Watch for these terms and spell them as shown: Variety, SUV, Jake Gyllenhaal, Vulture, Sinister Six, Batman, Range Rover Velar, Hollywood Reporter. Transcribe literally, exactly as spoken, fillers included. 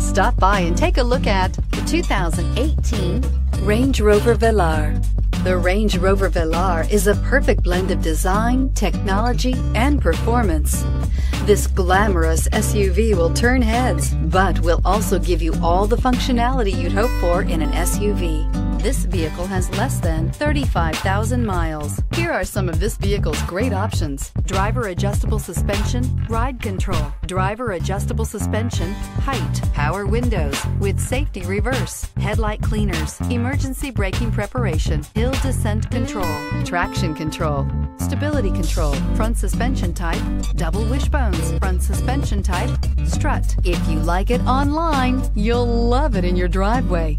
Stop by and take a look at the two thousand eighteen Range Rover Velar. The Range Rover Velar is a perfect blend of design, technology, and performance. This glamorous S U V will turn heads, but will also give you all the functionality you'd hope for in an S U V. This vehicle has less than thirty-five thousand miles. Here are some of this vehicle's great options: driver adjustable suspension, ride control, driver adjustable suspension, height, power windows with safety reverse, headlight cleaners, emergency braking preparation, hill descent control, traction control, stability control, front suspension type, double wishbones, front suspension type, strut. If you like it online, you'll love it in your driveway.